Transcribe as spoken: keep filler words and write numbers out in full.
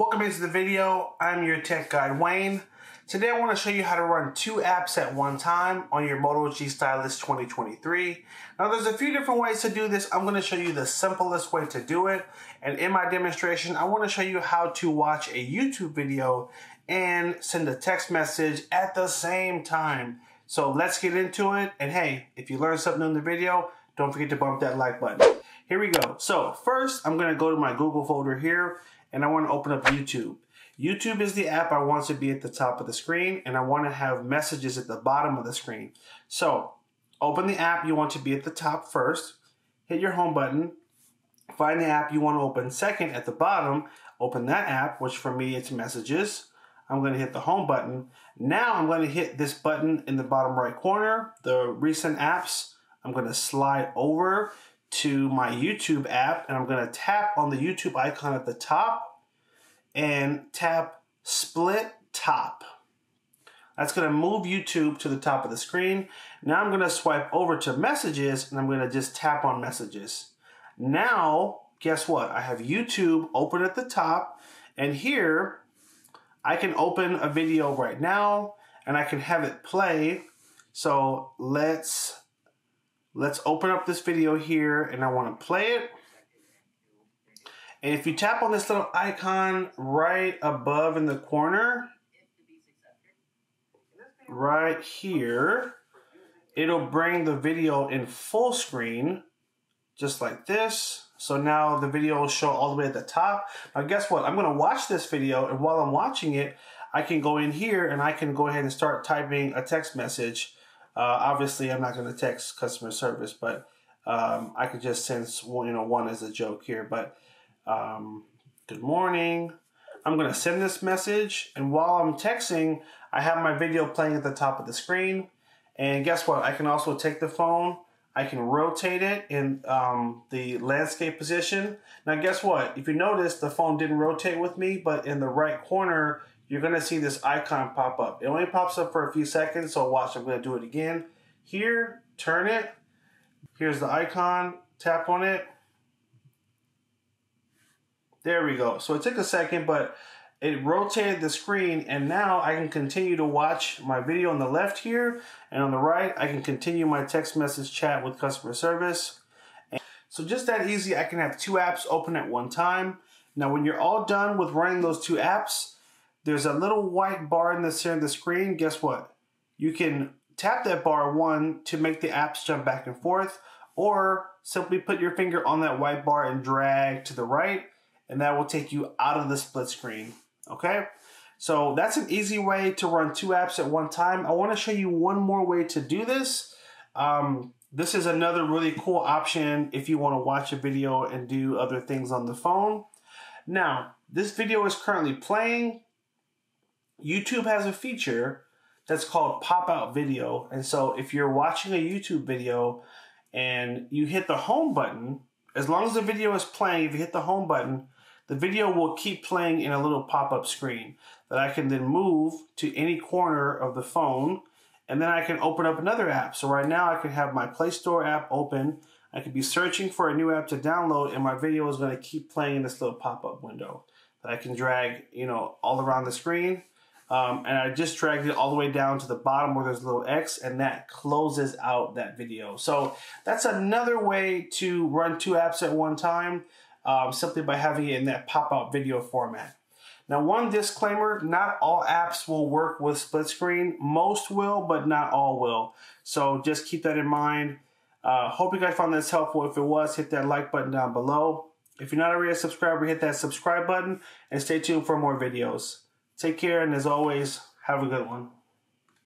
Welcome into the video. I'm your tech guide, Wayne. Today I want to show you how to run two apps at one time on your Moto G Stylus twenty twenty-three. Now there's a few different ways to do this. I'm going to show you the simplest way to do it. And in my demonstration, I want to show you how to watch a YouTube video and send a text message at the same time. So let's get into it. And hey, if you learned something in the video, don't forget to bump that like button. Here we go. So first, I'm going to go to my Google folder here. And I want to open up YouTube. YouTube is the app I want to be at the top of the screen, and I want to have messages at the bottom of the screen. So open the app you want to be at the top first, hit your home button, find the app you want to open second at the bottom, open that app, which for me it's messages. I'm going to hit the home button. Now I'm going to hit this button in the bottom right corner, the recent apps. I'm going to slide over to my YouTube app, and I'm going to tap on the YouTube icon at the top and tap split top. That's going to move YouTube to the top of the screen. Now I'm going to swipe over to messages, and I'm going to just tap on messages. Now, guess what? I have YouTube open at the top, and here I can open a video right now, and I can have it play. So let's Let's open up this video here, and I want to play it. And if you tap on this little icon right above in the corner, right here, it'll bring the video in full screen, just like this. So now the video will show all the way at the top. Now guess what? I'm going to watch this video, and while I'm watching it, I can go in here, and I can go ahead and start typing a text message. Uh, obviously, I'm not going to text customer service, but um, I could just send, you know, one as a joke here. But um, good morning. I'm going to send this message. And while I'm texting, I have my video playing at the top of the screen. And guess what? I can also take the phone. I can rotate it in um, the landscape position. Now, guess what? If you notice, the phone didn't rotate with me, but in the right corner, you're going to see this icon pop up. It only pops up for a few seconds, so watch. I'm going to do it again. Here, turn it. Here's the icon. Tap on it. There we go. So it took a second, but it rotated the screen, and now I can continue to watch my video on the left here, and on the right, I can continue my text message chat with customer service. And so just that easy, I can have two apps open at one time. Now, when you're all done with running those two apps, there's a little white bar in the center of the screen. Guess what? You can tap that bar one to make the apps jump back and forth, or simply put your finger on that white bar and drag to the right, and that will take you out of the split screen, okay? So that's an easy way to run two apps at one time. I wanna show you one more way to do this. Um, this is another really cool option if you wanna watch a video and do other things on the phone. Now, this video is currently playing. YouTube has a feature that's called pop-out video. And so if you're watching a YouTube video and you hit the home button, as long as the video is playing, if you hit the home button, the video will keep playing in a little pop-up screen that I can then move to any corner of the phone, and then I can open up another app. So right now I can have my Play Store app open. I could be searching for a new app to download, and my video is going to keep playing in this little pop-up window that I can drag, you know, all around the screen. Um, and I just dragged it all the way down to the bottom where there's a little X, and that closes out that video. So that's another way to run two apps at one time, um, simply by having it in that pop-out video format. Now, one disclaimer, not all apps will work with split screen. Most will, but not all will. So just keep that in mind. Uh, hope you guys found this helpful. If it was, hit that like button down below. If you're not already a subscriber, hit that subscribe button and stay tuned for more videos. Take care, and as always, have a good one.